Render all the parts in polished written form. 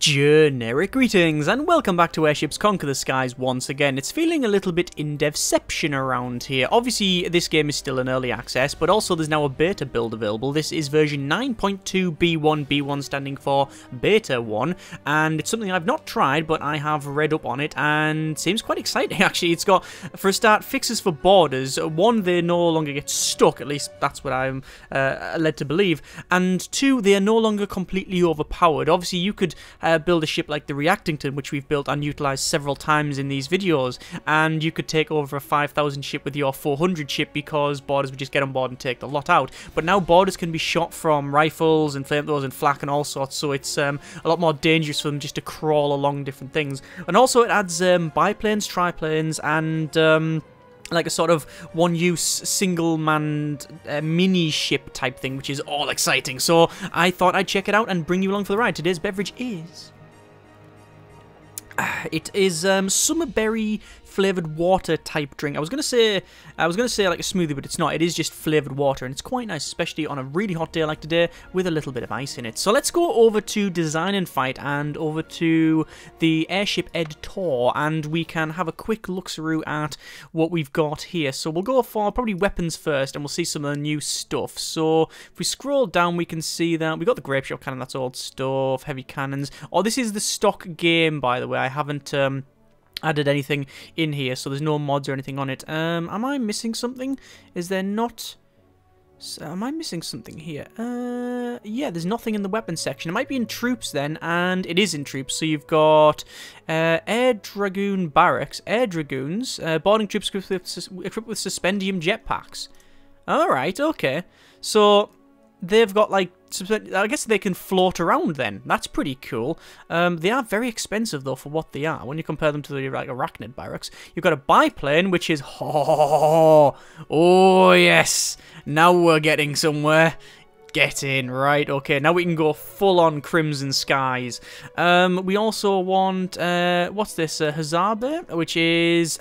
Generic greetings and welcome back to Airships Conquer the Skies once again. It's feeling a little bit in Devception around here. Obviously this game is still in early access, but also there's now a beta build available. This is version 9.2 B1, B1 standing for Beta 1, and it's something I've not tried, but I have read up on it and seems quite exciting actually. It's got, for a start, fixes for borders. One, they no longer get stuck, at least that's what I'm led to believe, and two, they are no longer completely overpowered. Obviously you could build a ship like the Reactington, which we've built and utilised several times in these videos, and you could take over a 5,000 ship with your 400 ship because boarders would just get on board and take the lot out. But now boarders can be shot from rifles and flamethrowers and flak and all sorts, so it's a lot more dangerous for them just to crawl along different things. And also it adds biplanes, triplanes, and like a sort of one-use, single-manned mini-ship type thing, which is all exciting. So I thought I'd check it out and bring you along for the ride. Today's beverage is... it is Summerberry flavoured water type drink. I was gonna say like a smoothie, but it's not. It is just flavoured water, and it's quite nice, especially on a really hot day like today with a little bit of ice in it. So let's go over to Design and Fight and over to the Airship Ed Tour, and we can have a quick look through at what we've got here. So we'll go for probably weapons first, and we'll see some of the new stuff. So if we scroll down, we can see that we've got the Grapeshot Cannon. That's old stuff. Heavy cannons. Oh, this is the stock game, by the way. I haven't added anything in here, so there's no mods or anything on it. Am I missing something? Is there not... So am I missing something here? Yeah, there's nothing in the weapons section. It might be in troops then, and it is in troops. So you've got air dragoon barracks, air dragoons, boarding troops equipped with suspendium jetpacks. Alright, okay. So they've got, like, I guess they can float around then. That's pretty cool. They are very expensive, though, for what they are. When you compare them to the, like, arachnid barracks, you've got a biplane, which is... Oh, yes. Now we're getting somewhere. Get in, right? Okay, now we can go full-on Crimson Skies. We also want... what's this? Hazabe, which is...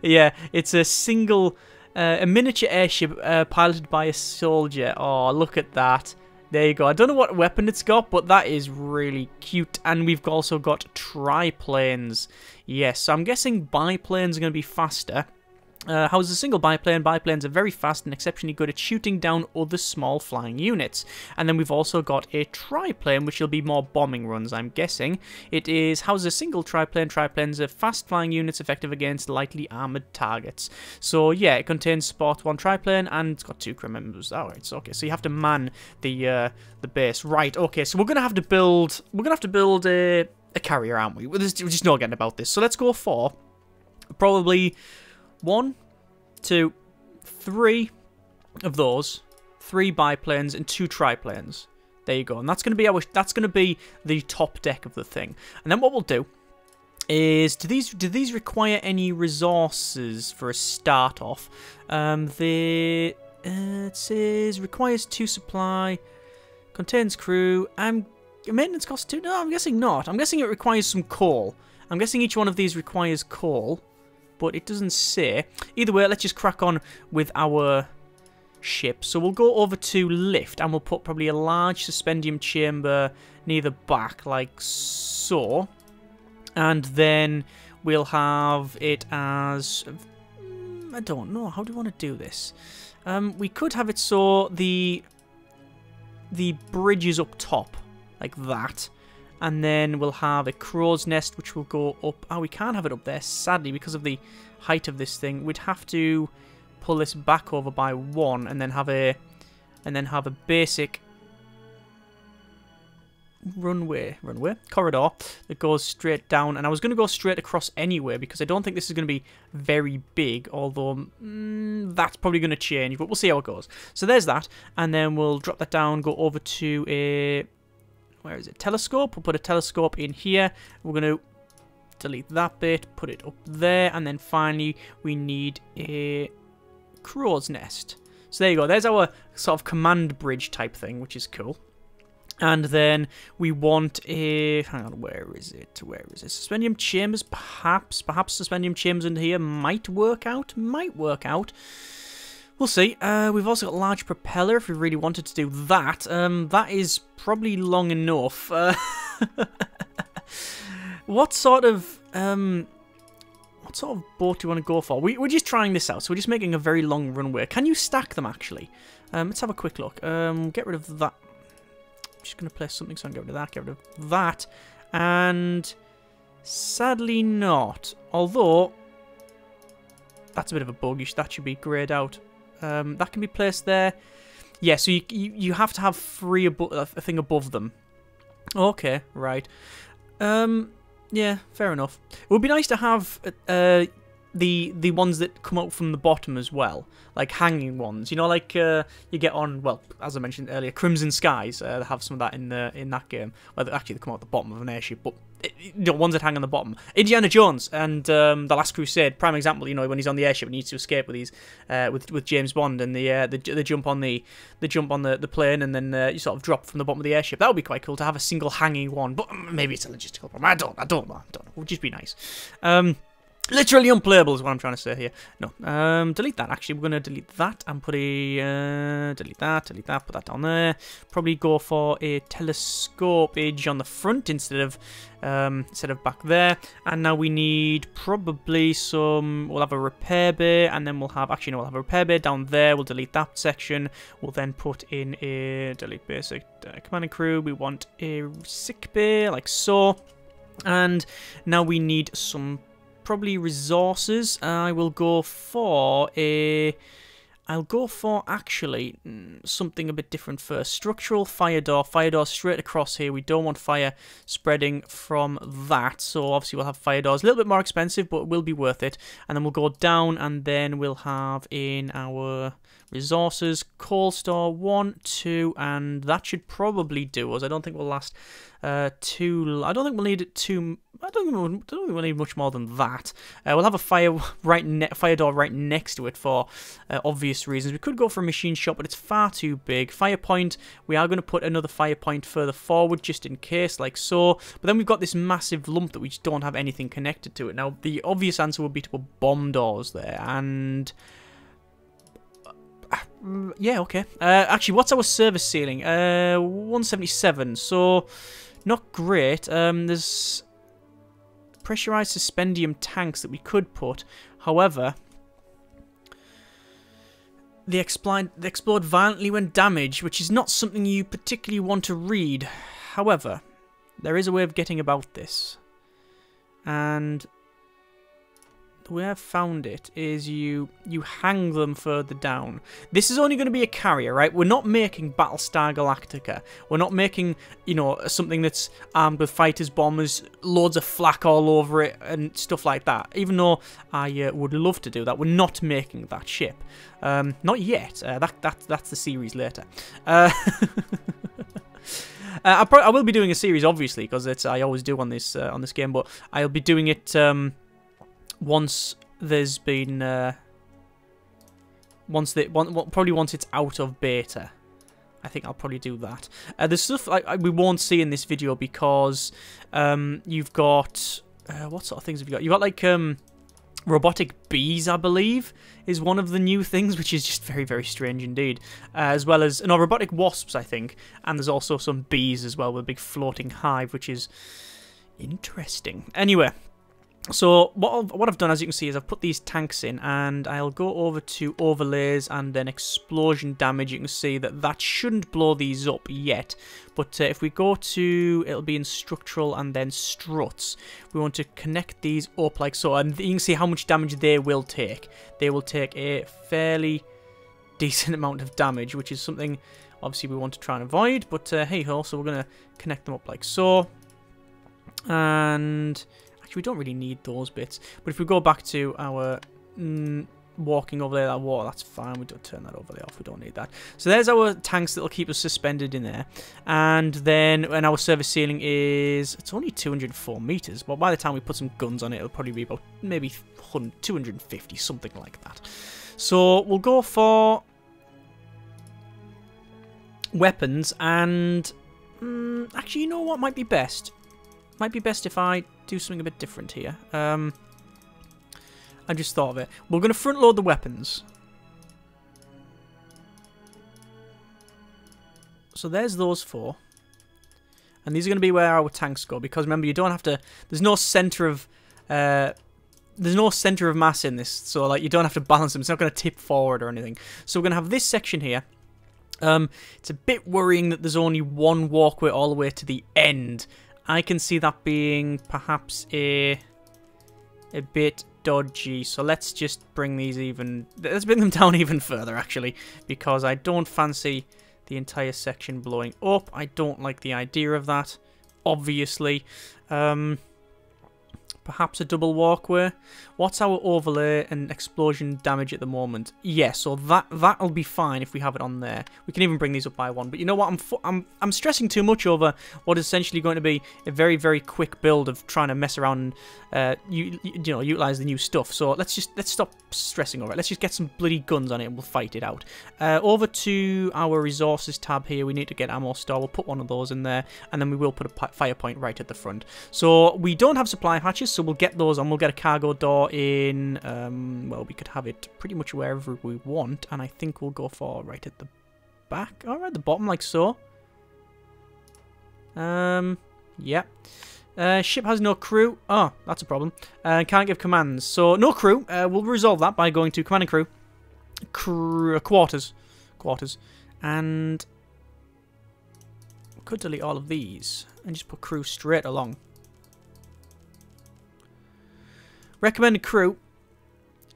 yeah, it's a single... a miniature airship piloted by a soldier. Oh, look at that. There you go. I don't know what weapon it's got, but that is really cute. And we've also got triplanes. Yes, so I'm guessing biplanes are going to be faster. How's a single biplane? Biplanes are very fast and exceptionally good at shooting down other small flying units. And then we've also got a triplane, which will be more bombing runs, I'm guessing. It is, how's a single triplane? Triplanes are fast flying units effective against lightly armoured targets. So, yeah, it contains support one triplane, and it's got two crew members. Alright, so, okay, so you have to man the base. Right, okay, so we're going to have to build a carrier, aren't we? There's just no getting about this. So let's go for probably... 1, 2, 3 of those, 3 biplanes and 2 triplanes. There you go, and that's going to be the top deck of the thing. And then what we'll do is, do these require any resources for a start off? It says requires 2 supply, contains crew, and maintenance costs 2. No, I'm guessing not. I'm guessing it requires some coal. I'm guessing each one of these requires coal. But it doesn't say. Either way, let's just crack on with our ship. So we'll go over to lift, and we'll put probably a large suspendium chamber near the back, like so. And then we'll have it as... I don't know. How do we want to do this? We could have it so the bridge is up top, like that. And then we'll have a crow's nest, which will go up. Oh, we can't have it up there, sadly, because of the height of this thing. We'd have to pull this back over by 1, and then have a basic runway corridor that goes straight down. And I was going to go straight across anyway, because I don't think this is going to be very big. Although that's probably going to change, but we'll see how it goes. So there's that, and then we'll drop that down, go over to a... Where is it? Telescope. We'll put a telescope in here. We're going to delete that bit, put it up there, and then finally we need a crow's nest. So there you go. There's our sort of command bridge type thing, which is cool. And then we want a... Hang on, where is it? Where is it? Suspendium chambers, perhaps. Perhaps suspendium chambers in here might work out. Might work out. We'll see. We've also got a large propeller if we really wanted to do that. That is probably long enough. What sort of boat do you want to go for? We're just trying this out, so we're just making a very long runway. Can you stack them, actually? Let's have a quick look. Get rid of that. I'm just going to place something so I can get rid of that, and sadly not. Although, that's a bit of a bug. That should be greyed out. That can be placed there. Yeah, so you have to have three a thing above them. Okay, right. Yeah, fair enough. It would be nice to have the ones that come out from the bottom as well, like hanging ones. You know, like you get on. Well, as I mentioned earlier, Crimson Skies they have some of that in that game. Well, actually, they come out the bottom of an airship, but the ones that hang on the bottom. Indiana Jones and the Last Crusade, prime example. You know, when he's on the airship and he needs to escape with these with James Bond, and the jump on the plane, and then you sort of drop from the bottom of the airship. That would be quite cool to have a single hanging one. But maybe it's a logistical problem. I don't know. It would just be nice. Literally unplayable is what I'm trying to say here. No, delete that. Actually, we're going to delete that and put a delete that. Put that down there. Probably go for a telescope edge on the front instead of back there. And now we need probably some. We'll have a repair bay, and then we'll have we'll have a repair bay down there. We'll delete that section. We'll then put in a delete basic command and crew. We want a sick bay like so. And now we need some. Probably resources. I will go for a. I'll go for actually something a bit different first. Structural fire door. Fire door straight across here. We don't want fire spreading from that. So obviously we'll have fire doors. A little bit more expensive, but it will be worth it. And then we'll go down, and then we'll have in our resources coal store 1, 2, and that should probably do us. I don't think we'll last too. I don't think we'll need it too. I don't think we'll need much more than that. We'll have a fire door right next to it for obvious reasons. We could go for a machine shop, but it's far too big. Fire point, we are going to put another fire point further forward just in case, like so. But then we've got this massive lump that we just don't have anything connected to it. Now, the obvious answer would be to put bomb doors there, and... yeah, okay. Actually, what's our service ceiling? 177, so not great. There's... pressurized suspendium tanks that we could put. However, they explode violently when damaged, which is not something you particularly want to read. However, there is a way of getting about this. And the way I've found it is you hang them further down. This is only going to be a carrier, right? We're not making Battlestar Galactica. We're not making, you know, something that's armed with fighters, bombers, loads of flak all over it and stuff like that. Even though I would love to do that, we're not making that ship. Not yet. That's the series later. I will be doing a series, obviously, because I always do on this game, but I'll be doing it... once there's been, probably once it's out of beta, I think I'll probably do that. There's stuff we won't see in this video because you've got what sort of things have you got? You've got like robotic bees, I believe, is one of the new things, which is just very, very strange indeed. As well as robotic wasps, I think, and there's also some bees as well with a big floating hive, which is interesting. Anyway. So what I've done, as you can see, is I've put these tanks in, and I'll go over to overlays and then explosion damage. You can see that shouldn't blow these up yet, but if we go to, it'll be in structural and then struts. We want to connect these up like so, and you can see how much damage they will take. They will take a fairly decent amount of damage, which is something obviously we want to try and avoid, but hey ho, so we're going to connect them up like so, and... we don't really need those bits, but if we go back to our walking over there, that wall, that's fine. We don't turn that over there off, we don't need that. So there's our tanks that'll keep us suspended in there, and then our service ceiling is, it's only 204 meters, but by the time we put some guns on it, it'll probably be about maybe 250, something like that. So we'll go for weapons, and actually, you know what might be best? Might be best if I do something a bit different here. I just thought of it. We're going to front load the weapons. So there's those four. And these are going to be where our tanks go, because remember, you don't have to... There's no center of mass in this, so like you don't have to balance them. It's not going to tip forward or anything. So we're going to have this section here. It's a bit worrying that there's only one walkway all the way to the end. I can see that being perhaps a bit dodgy. So let's just bring these even... Let's bring them down even further, actually, because I don't fancy the entire section blowing up. I don't like the idea of that, obviously. Perhaps a double walkway. What's our overlay and explosion damage at the moment? Yeah, so that'll be fine if we have it on there. We can even bring these up by one. But you know what? I'm stressing too much over what is essentially going to be a very, very quick build of trying to mess around and you know, utilize the new stuff. So let's stop stressing over it. Let's just get some bloody guns on it and we'll fight it out. Over to our resources tab here. We need to get ammo store. We'll put one of those in there, and then we will put a fire point right at the front. So we don't have supply hatches. So we'll get those on. We'll get a cargo door in. Well, we could have it pretty much wherever we want, and I think we'll go for right at the back, or at the bottom, like so. Yeah. Ship has no crew. Oh, that's a problem. Can't give commands. So no crew. We'll resolve that by going to command and crew, quarters, and could delete all of these and just put crew straight along. Recommended crew,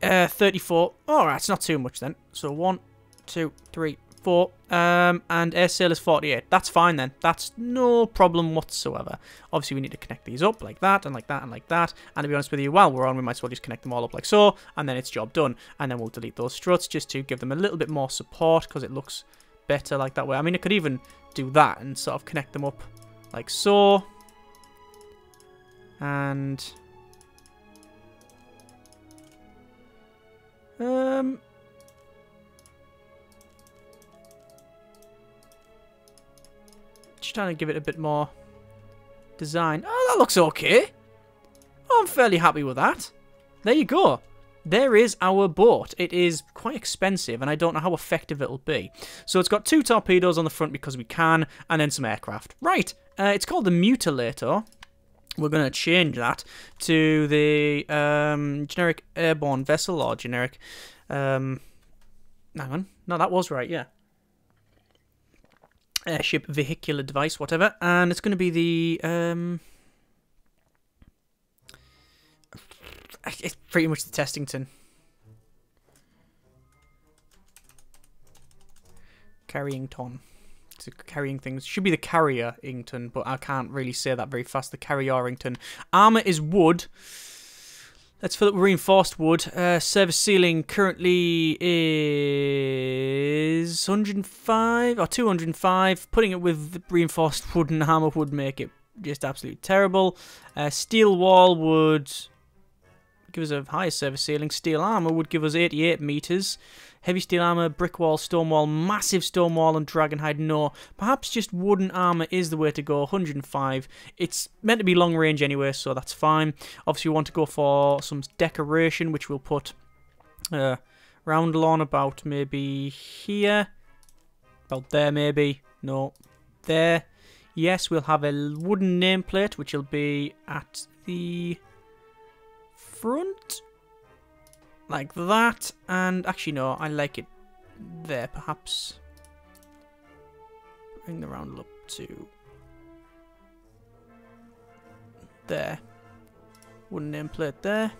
34. Alright, it's not too much then. So 1, 2, 3, 4. And air sail is 48. That's fine then. That's no problem whatsoever. Obviously, we need to connect these up like that, and like that, and like that. And to be honest with you, while we're on, we might as well just connect them all up like so. And then it's job done. And then we'll delete those struts just to give them a little bit more support, because it looks better like that way. I mean, I could even do that and sort of connect them up like so. And... just trying to give it a bit more design. Oh, that looks okay. I'm fairly happy with that. There you go. There is our boat. It is quite expensive, and I don't know how effective it'll be. So it's got two torpedoes on the front because we can, and then some aircraft. Right. It's called the Mutilator. We're going to change that to the generic airborne vessel, or generic... hang on. No, that was right, yeah. Airship, vehicular device, whatever. And it's going to be the... it's pretty much the Testington. Carryington. So carrying things. Should be the Carryington, but I can't really say that very fast. The Carryington. Armour is wood. Let's fill it with reinforced wood. Service ceiling currently is 105 or 205. Putting it with reinforced wood and armour would make it just absolutely terrible. Steel wall would give us a higher service ceiling. Steel armour would give us 88 metres. Heavy steel armour, brick wall, stone wall, massive stone wall, and dragonhide. No, perhaps just wooden armour is the way to go. 105. It's meant to be long range anyway, so that's fine. Obviously, we want to go for some decoration, which we'll put round lawn about maybe here. About there, maybe. No, there. Yes, we'll have a wooden nameplate, which will be at the front. Like that, and actually no, I like it there, perhaps. Bring the roundel up to there. Wooden nameplate there.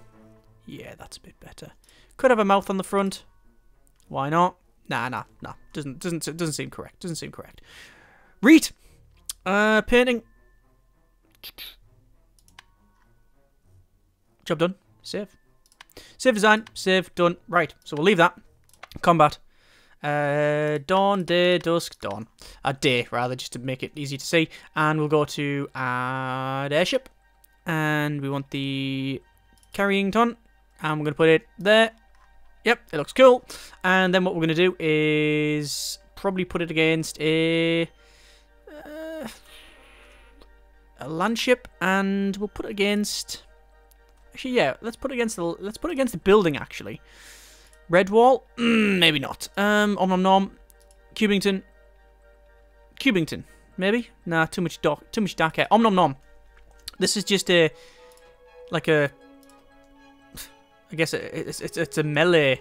Yeah, that's a bit better. Could have a mouth on the front. Why not? Nah. Doesn't seem correct. Doesn't seem correct. Reet! Painting. Job done. Save. Save design, save, done. Right, so we'll leave that. Combat. Dawn, day, dusk, dawn. A day, rather, just to make it easy to see. And we'll go to add airship. And we want the Carryington. And we're going to put it there. Yep, it looks cool. And then what we're going to do is probably put it against a land ship. And we'll put it against... Actually, yeah, let's put it against the building, actually. Red wall? Maybe not. Cubington. maybe? Nah, too much dark hair. Om nom nom. This is just a, like a, I guess it's a melee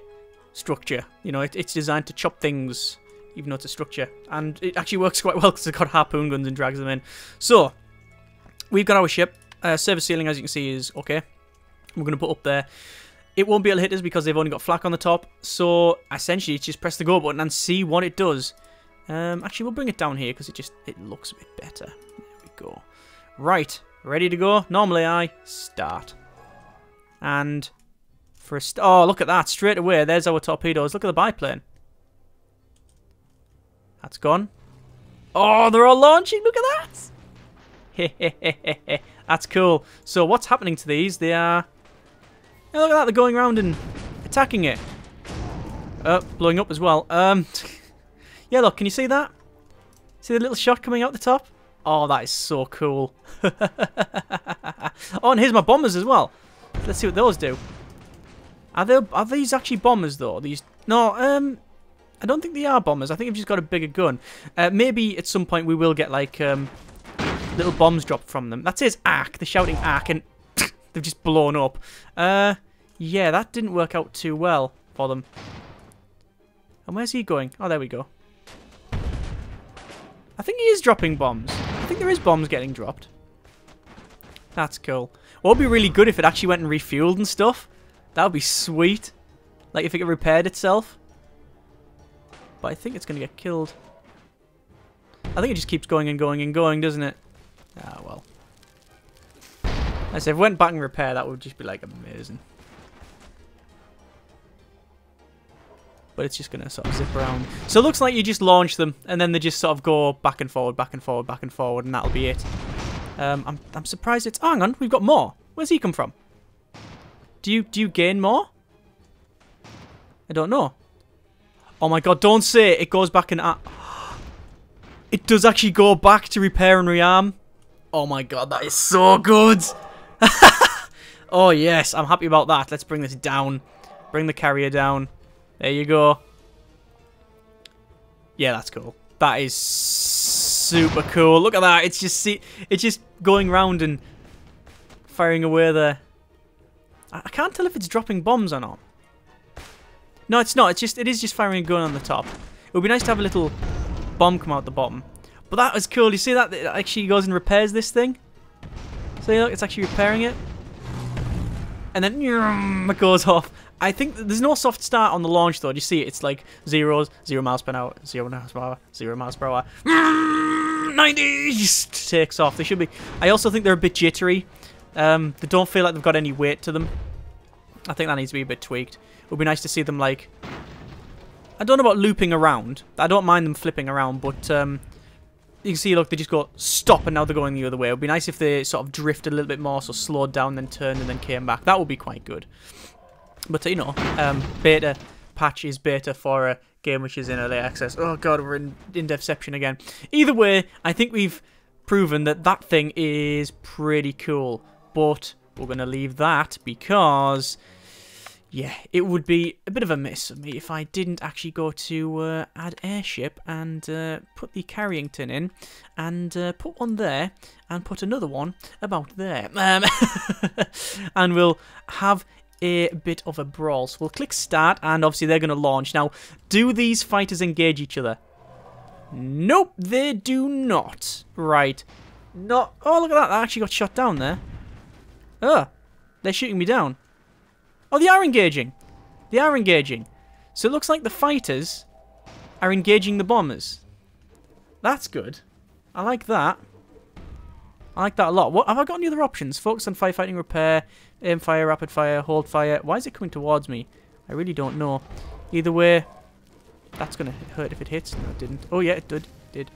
structure. You know, it's designed to chop things, even though it's a structure. And it actually works quite well because it's got harpoon guns and drags them in. So, we've got our ship. Service ceiling, as you can see, is okay. We're going to put up there. It won't be able to hit us because they've only got flak on the top. So, essentially, it's just press the go button and see what it does. Actually, we'll bring it down here because it looks a bit better. There we go. Right. Ready to go? Normally, I start. And for a oh, look at that. Straight away, there's our torpedoes. Look at the biplane. That's gone. Oh, they're all launching. Look at that. That's cool. So what's happening to these? They are... Oh, look at that. They're going around and attacking it. Blowing up as well. Yeah, look. Can you see that? See the little shot coming out the top? Oh, that is so cool. Oh, and here's my bombers as well. Let's see what those do. Are these actually bombers, though? These? No, I don't think they are bombers. I think I've just got a bigger gun. Maybe at some point we will get, like, little bombs dropped from them. That says arc. They're shouting arc, and they've just blown up. Yeah, that didn't work out too well for them. And where's he going? Oh, there we go. I think he is dropping bombs. I think there is bombs getting dropped. That's cool. What would be really good if it actually went and refueled and stuff? That would be sweet. Like if it repaired itself. But I think it's going to get killed. I think it just keeps going and going and going, doesn't it? Ah, well. I said if it went back and repaired, that would just be like amazing. But it's just going to sort of zip around. So it looks like you just launch them, and then they just sort of go back and forward, back and forward, back and forward, and that'll be it. I'm surprised it's... Oh, hang on, we've got more. Where's he come from? Do you gain more? I don't know. Oh my god, don't say it. It goes back and... It does actually go back to repair and rearm. Oh my god, that is so good. Oh yes, I'm happy about that. Let's bring this down. Bring the carrier down. There you go. Yeah, that's cool. That is super cool. Look at that. It's just going round and firing away there. I can't tell if it's dropping bombs or not. No, it's not. It is just firing a gun on the top. It would be nice to have a little bomb come out the bottom. But that was cool. You see that? It actually goes and repairs this thing. So look, it's actually repairing it. And then it goes off. I think there's no soft start on the launch though. Do you see it? It's like 0 miles per hour, 0 miles per hour, 0 miles per hour. 90 just takes off. They should be. I also think they're a bit jittery. They don't feel like they've got any weight to them. I think that needs to be a bit tweaked. It would be nice to see them like. I don't know about looping around. I don't mind them flipping around, but you can see. Look, they just go stop, and now they're going the other way. It would be nice if they sort of drifted a little bit more, so slowed down, then turned, and then came back. That would be quite good. But, you know, beta patch is beta for a game which is in early access. Oh, God, we're in Devception again. Either way, I think we've proven that that thing is pretty cool. But we're going to leave that because, yeah, it would be a bit of a miss of me if I didn't actually go to add airship and put the Carryington in and put one there and put another one about there. And we'll have... a bit of a brawl. So we'll click start and obviously they're going to launch. Now, do these fighters engage each other? Nope, they do not. Right. Not. Oh, look at that. I actually got shot down there. Oh, they're shooting me down. Oh, they are engaging. They are engaging. So it looks like the fighters are engaging the bombers. That's good. I like that. I like that a lot. What, have I got any other options? Focus on firefighting, repair, aim fire, rapid fire, hold fire. Why is it coming towards me? I really don't know. Either way, that's going to hurt if it hits. No, it didn't. Oh, yeah, it did.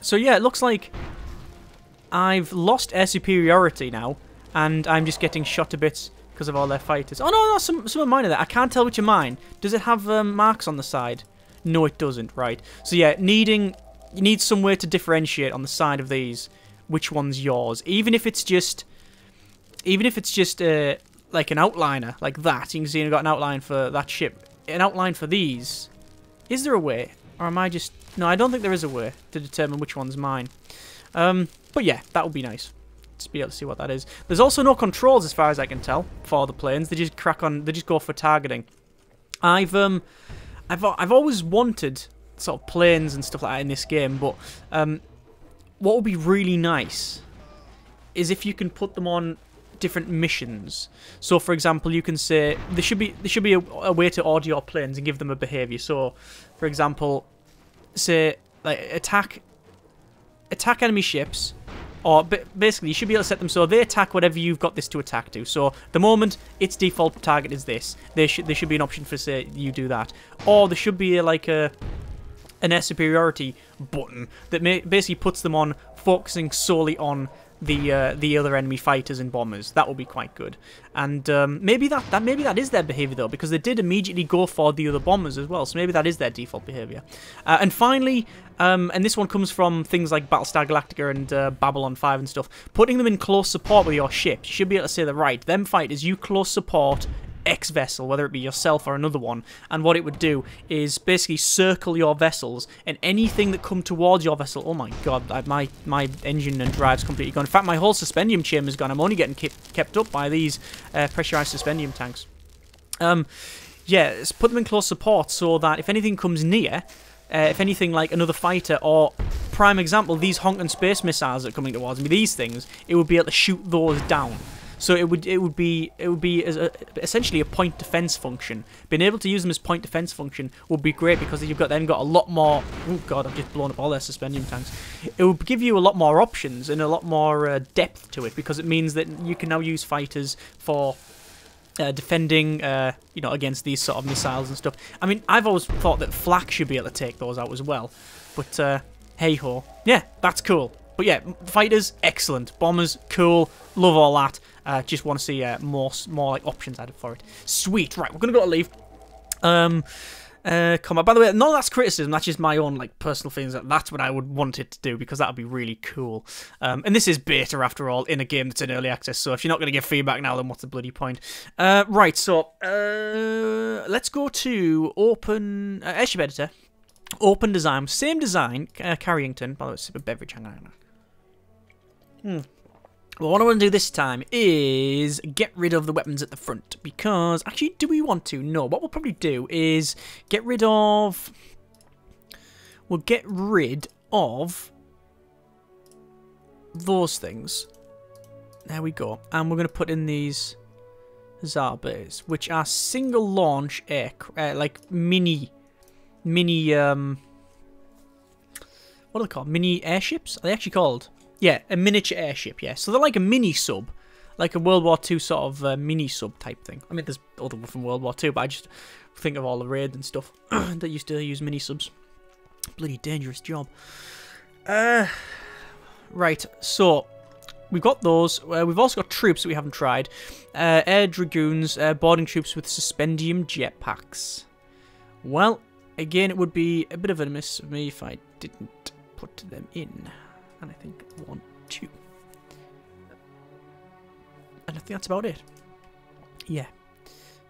So, yeah, it looks like I've lost air superiority now, and I'm just getting shot to bits because of all their fighters. Oh, no, some of mine are there. I can't tell which are mine. Does it have marks on the side? No, it doesn't. Right. So, yeah, you need some way to differentiate on the side of these which one's yours. Even if it's just like an outliner like that. You can see I've got an outline for that ship. An outline for these. Is there a way? Or am I just... No, I don't think there is a way to determine which one's mine. But yeah, that would be nice to be able to see what that is. There's also no controls, as far as I can tell, for the planes. They just crack on. They just go for targeting. I've always wanted sort of planes and stuff like that in this game, but what would be really nice is if you can put them on different missions. So, for example, you can say there should be a way to order your planes and give them a behavior. So, for example, say like attack enemy ships. Or basically, you should be able to set them so they attack whatever you've got this to attack to. So, the moment its default target is this, there should be an option for, say, you do that. Or there should be, like, an air superiority button that basically puts them on focusing solely on the other enemy fighters and bombers. That would be quite good. And maybe that is their behaviour, though, because they did immediately go for the other bombers as well, so maybe that is their default behaviour. And finally, and this one comes from things like Battlestar Galactica and Babylon 5 and stuff, putting them in close support with your ships. You should be able to say that, right, them fighters, you close support X vessel, whether it be yourself or another one, and what it would do is basically circle your vessels, and anything that come towards your vessel, oh my god, my engine and drive's completely gone. In fact, my whole suspendium chamber's gone. I'm only getting kept up by these pressurized suspendium tanks. Yeah, put them in close support so that if anything comes near, if anything like another fighter, or prime example, these honking space missiles that are coming towards me, these things, it would be able to shoot those down. So it would be as essentially a point defense function. Being able to use them as point defense function would be great, because you've got then got a lot more. Oh god, I've just blown up all their suspendium tanks. It would give you a lot more options and a lot more depth to it, because it means that you can now use fighters for defending, you know, against these sort of missiles and stuff. I mean, I've always thought that flak should be able to take those out as well, but hey ho, yeah, that's cool. But yeah, fighters, excellent. Bombers, cool. Love all that. Just want to see more like options added for it. Sweet. Right, we're gonna go leave. Come on. By the way, none of that's criticism. That's just my own like personal feelings. That's what I would want it to do, because that would be really cool. And this is beta after all, in a game that's in early access. So if you're not gonna give feedback now, then what's the bloody point? Right. So let's go to open airship editor. Open design. Same design. Carryington. By the way, sip a beverage. Hang on. Well, what I want to do this time is get rid of the weapons at the front, because... Actually, do we want to? No. What we'll probably do is get rid of... We'll get rid of those things. There we go. And we're going to put in these Hazabes, which are single launch aircraft, like mini... What are they called? Mini airships? Are they actually called... Yeah, a miniature airship, yeah. So they're like a mini-sub. Like a World War II sort of mini-sub type thing. I mean, there's other one from World War II, but I just think of all the raids and stuff that used to use mini-subs. Bloody dangerous job. Right, so we've got those. We've also got troops that we haven't tried. Air Dragoons, boarding troops with suspendium jetpacks. Well, again, it would be a bit of a miss of me if I didn't put them in. And I think 1, 2. And I think that's about it. Yeah.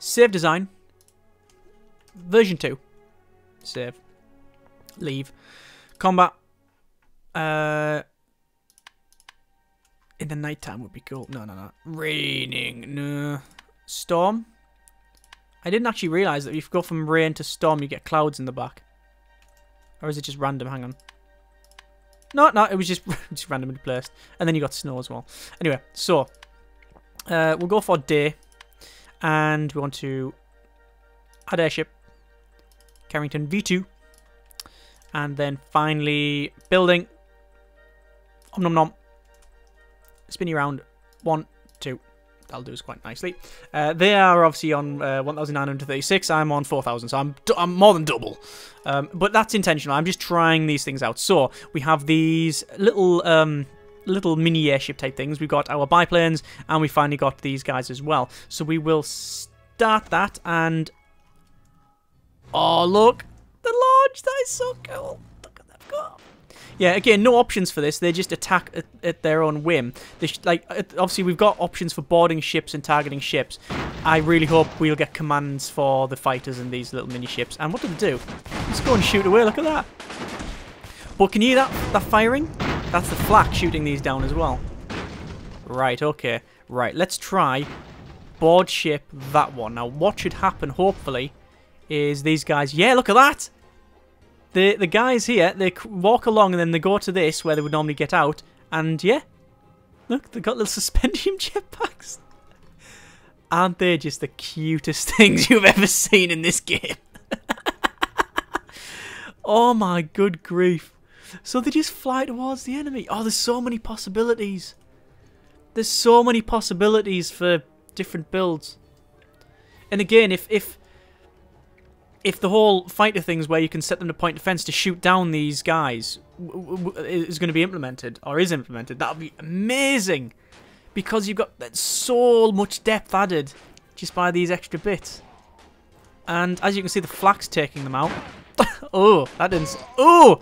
Save design. Version 2. Save. Leave. Combat. In the nighttime would be cool. No. Raining. No. Storm. I didn't actually realise that if you go from rain to storm, you get clouds in the back. Or is it just random? Hang on. No, it was just randomly placed. And then you got snow as well. Anyway, so we'll go for day. And we want to add airship. Carrington V2. And then finally, building. Om nom nom. Spinny round. 1, 2. That'll do us quite nicely. They are obviously on 1,936. I'm on 4,000, so I'm more than double. But that's intentional. I'm just trying these things out. So we have these little mini airship type things. We've got our biplanes, and we finally got these guys as well. So we will start that, and... Oh, look! The launch! That is so cool! Look at that. Yeah, again, no options for this. They just attack at their own whim. They obviously, we've got options for boarding ships and targeting ships. I really hope we'll get commands for the fighters and these little mini-ships. And what do they do? Let's go and shoot away, look at that. But can you hear that firing? That's the flak shooting these down as well. Right, okay. Right, let's try board ship that one. Now, what should happen, hopefully, is these guys... Yeah, look at that! The guys here, they walk along and then they go to this, where they would normally get out, and yeah, look, they've got little suspension jetpacks. Aren't they just the cutest things you've ever seen in this game? Oh my good grief. So they just fly towards the enemy. Oh, there's so many possibilities. There's so many possibilities for different builds. And again, if the whole fighter things where you can set them to point defense to shoot down these guys is going to be implemented, or is implemented, that would be amazing. Because you've got so much depth added just by these extra bits. And as you can see, the flak's taking them out. Oh, that didn't... Oh!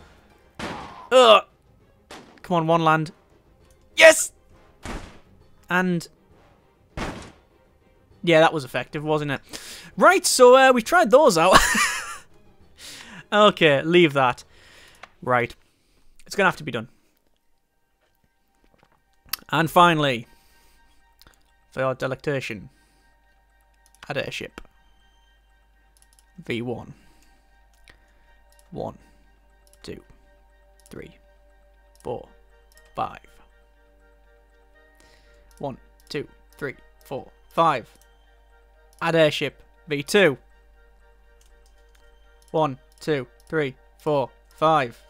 Ugh! Come on, one land. Yes! And... yeah, that was effective, wasn't it? Right, so we tried those out. Okay, leave that. Right. It's going to have to be done. And finally, for our delectation, add airship. V1. 1, 2, 3, 4, 5. 1, 2, 3, 4, 5. Add airship V2. 1, 2, 3, 4, 5.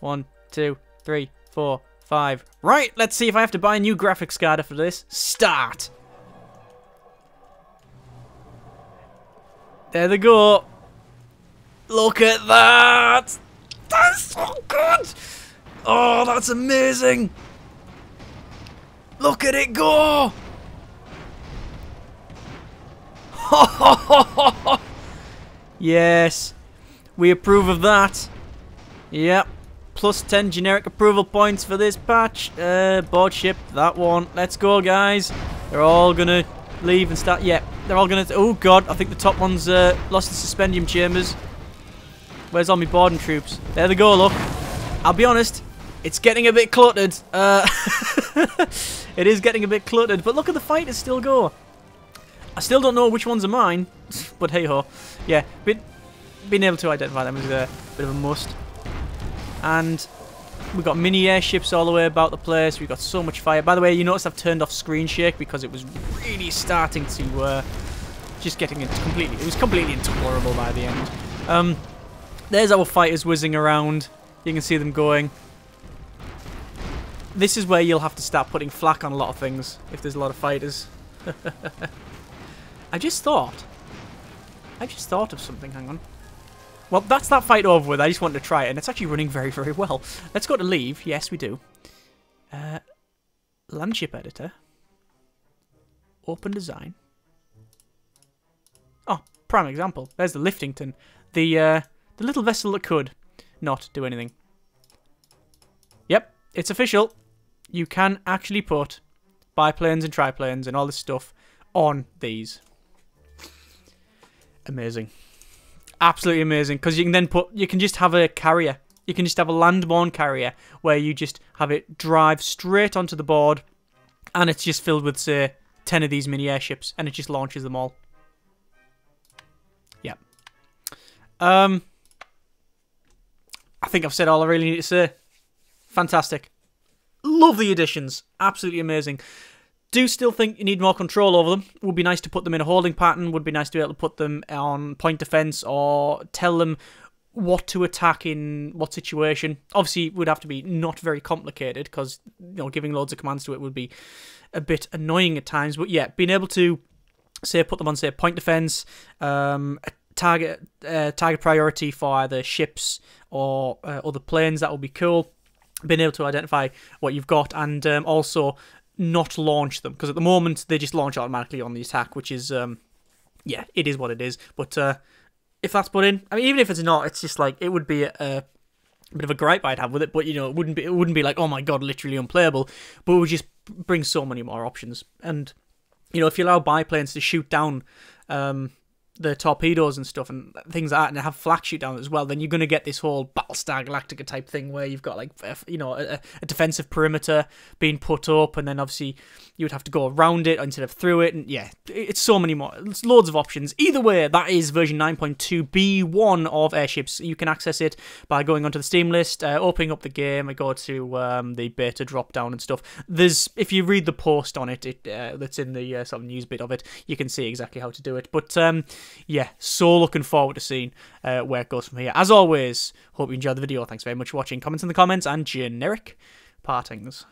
1, 2, 3, 4, 5. Right, let's see if I have to buy a new graphics card after this. Start! There they go. Look at that! That's so good! Oh, that's amazing! Look at it go! Yes, we approve of that. Yep, plus 10 generic approval points for this patch. Board ship, that one. Let's go, guys. They're all gonna leave and start. Yep, they're all gonna. Oh god, I think the top one's lost its suspendium chambers. Where's all my boarding troops? There they go. Look, I'll be honest, it's getting a bit cluttered. It is getting a bit cluttered, but look at the fighters still go. I still don't know which ones are mine, but hey ho. Yeah, being able to identify them is a bit of a must. And we've got mini airships all the way about the place. We've got so much fire. By the way, you notice I've turned off screen shake because it was really starting to just getting into completely. It was completely intolerable by the end. There's our fighters whizzing around. You can see them going. This is where you'll have to start putting flak on a lot of things if there's a lot of fighters. I just thought of something, hang on. Well, that's that fight over with, I just wanted to try it, and it's actually running very, very well. Let's go to leave, yes we do. Landship editor. Open design. Oh, prime example, there's the Liftington. The little vessel that could not do anything. Yep, it's official. You can actually put biplanes and triplanes and all this stuff on these. Amazing, absolutely amazing, because you can then put, you can just have a carrier, you can just have a landborne carrier where you just have it drive straight onto the board, and it's just filled with say 10 of these mini airships, and it just launches them all. Yeah, I think I've said all I really need to say. Fantastic, love the additions, absolutely amazing. Do still think you need more control over them. Would be nice to put them in a holding pattern. Would be nice to be able to put them on point defense or tell them what to attack in what situation. Obviously, it would have to be not very complicated because, you know, giving loads of commands to it would be a bit annoying at times. But yeah, being able to, say, put them on, say, point defense, target priority for either ships or other planes, that would be cool. Being able to identify what you've got and also... not launch them, because at the moment they just launch automatically on the attack, which is yeah, it is what it is. But if that's put in, I mean, even if it's not, it's just like it would be bit of a gripe I'd have with it, but you know, it wouldn't be like, oh my god, literally unplayable, but it would just bring so many more options. And you know, if you allow biplanes to shoot down the torpedoes and stuff and things like that, and have flak shoot down as well, then you're going to get this whole Battlestar Galactica type thing where you've got, like, you know, a defensive perimeter being put up, and then obviously you would have to go around it instead of through it. And yeah, it's so many more, it's loads of options. Either way, that is version 9.2B1 of Airships. You can access it by going onto the Steam list, opening up the game, and go to the beta drop down and stuff. There's, if you read the post on it, that's in the sort of news bit of it, you can see exactly how to do it. But yeah, so looking forward to seeing where it goes from here. As always, hope you enjoyed the video. Thanks very much for watching. Comments in the comments and generic partings.